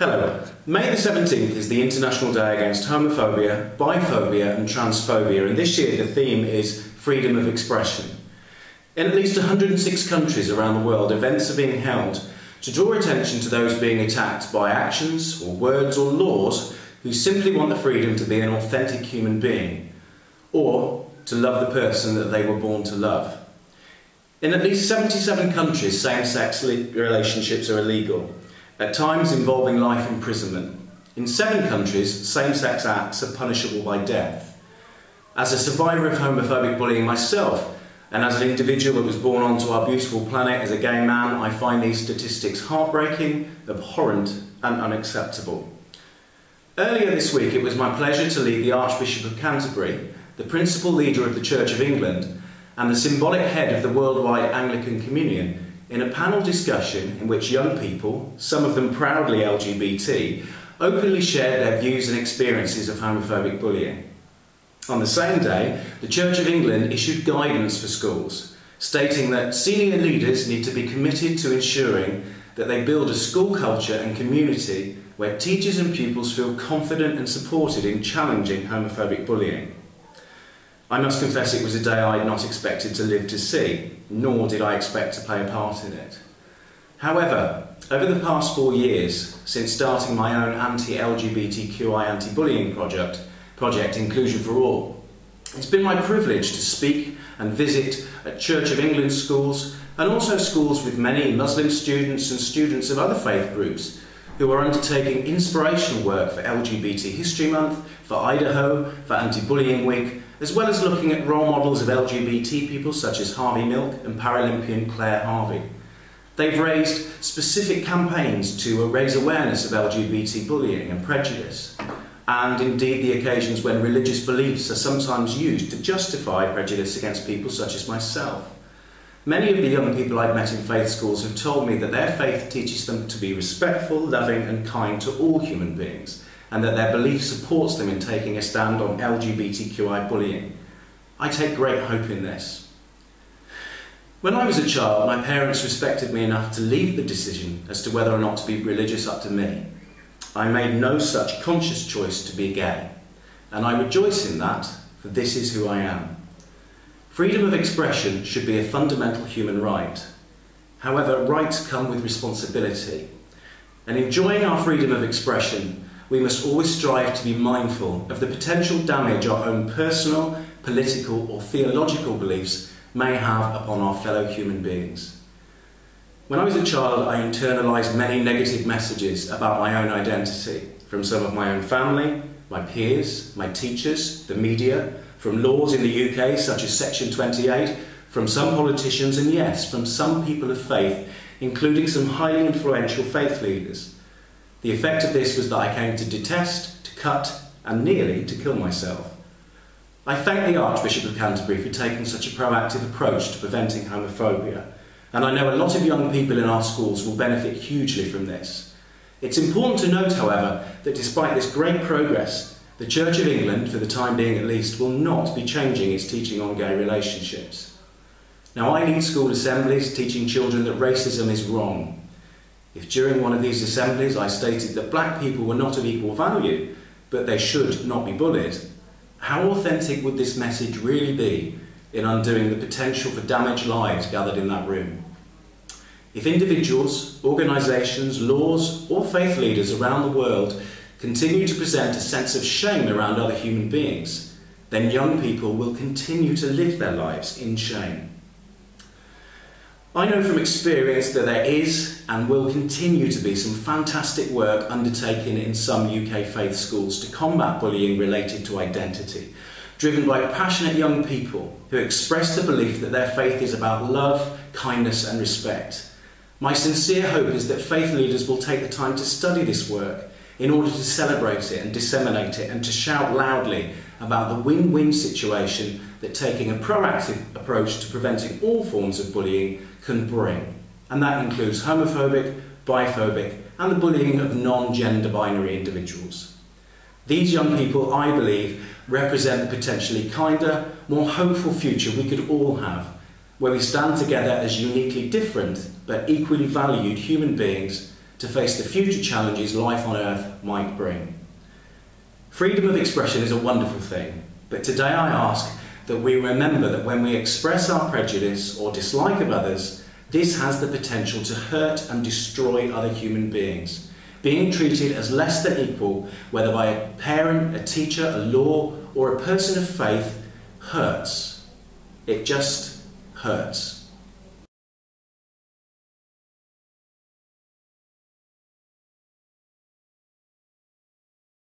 Hello. May the 17th is the International Day Against Homophobia, Biphobia and Transphobia, and this year the theme is freedom of expression. In at least 106 countries around the world, events are being held to draw attention to those being attacked by actions or words or laws who simply want the freedom to be an authentic human being, or to love the person that they were born to love. In at least 77 countries, same-sex relationships are illegal, at times involving life imprisonment. In 7 countries, same-sex acts are punishable by death. As a survivor of homophobic bullying myself, and as an individual that was born onto our beautiful planet as a gay man, I find these statistics heartbreaking, abhorrent and unacceptable. Earlier this week, it was my pleasure to lead the Archbishop of Canterbury, the principal leader of the Church of England, and the symbolic head of the worldwide Anglican Communion, in a panel discussion in which young people, some of them proudly LGBT, openly shared their views and experiences of homophobic bullying. On the same day, the Church of England issued guidance for schools, stating that senior leaders need to be committed to ensuring that they build a school culture and community where teachers and pupils feel confident and supported in challenging homophobic bullying. I must confess it was a day I had not expected to live to see, nor did I expect to play a part in it. However, over the past 4 years, since starting my own anti-LGBTQI anti-bullying project, Project Inclusion for All, it's been my privilege to speak and visit at Church of England schools and also schools with many Muslim students and students of other faith groups who are undertaking inspirational work for LGBT History Month, for Idaho, for Anti-Bullying Week, as well as looking at role models of LGBT people such as Harvey Milk and Paralympian Claire Harvey. They've raised specific campaigns to raise awareness of LGBT bullying and prejudice, and indeed the occasions when religious beliefs are sometimes used to justify prejudice against people such as myself. Many of the young people I've met in faith schools have told me that their faith teaches them to be respectful, loving and kind to all human beings, and that their belief supports them in taking a stand on LGBTQI bullying. I take great hope in this. When I was a child, my parents respected me enough to leave the decision as to whether or not to be religious up to me. I made no such conscious choice to be gay, and I rejoice in that, for this is who I am. Freedom of expression should be a fundamental human right. However, rights come with responsibility, and enjoying our freedom of expression, we must always strive to be mindful of the potential damage our own personal, political or theological beliefs may have upon our fellow human beings. When I was a child, I internalised many negative messages about my own identity from some of my own family, my peers, my teachers, the media, from laws in the UK such as Section 28, from some politicians and yes, from some people of faith, including some highly influential faith leaders. The effect of this was that I came to detest, to cut and nearly to kill myself. I thank the Archbishop of Canterbury for taking such a proactive approach to preventing homophobia. And I know a lot of young people in our schools will benefit hugely from this. It's important to note, however, that despite this great progress, the Church of England, for the time being at least, will not be changing its teaching on gay relationships. Now, I lead school assemblies teaching children that racism is wrong. If during one of these assemblies I stated that black people were not of equal value, but they should not be bullied, how authentic would this message really be in undoing the potential for damaged lives gathered in that room? If individuals, organisations, laws or faith leaders around the world continue to present a sense of shame around other human beings, then young people will continue to live their lives in shame. I know from experience that there is and will continue to be some fantastic work undertaken in some UK faith schools to combat bullying related to identity, driven by passionate young people who express the belief that their faith is about love, kindness and respect. My sincere hope is that faith leaders will take the time to study this work in order to celebrate it and disseminate it and to shout loudly about the win-win situation that taking a proactive approach to preventing all forms of bullying can bring. And that includes homophobic, biphobic and the bullying of non-gender binary individuals. These young people, I believe, represent the potentially kinder, more hopeful future we could all have, where we stand together as uniquely different but equally valued human beings to face the future challenges life on Earth might bring. Freedom of expression is a wonderful thing, but today I ask that we remember that when we express our prejudice or dislike of others, this has the potential to hurt and destroy other human beings, being treated as less than equal, whether by a parent, a teacher, a law, or a person of faith, hurts. It just hurts.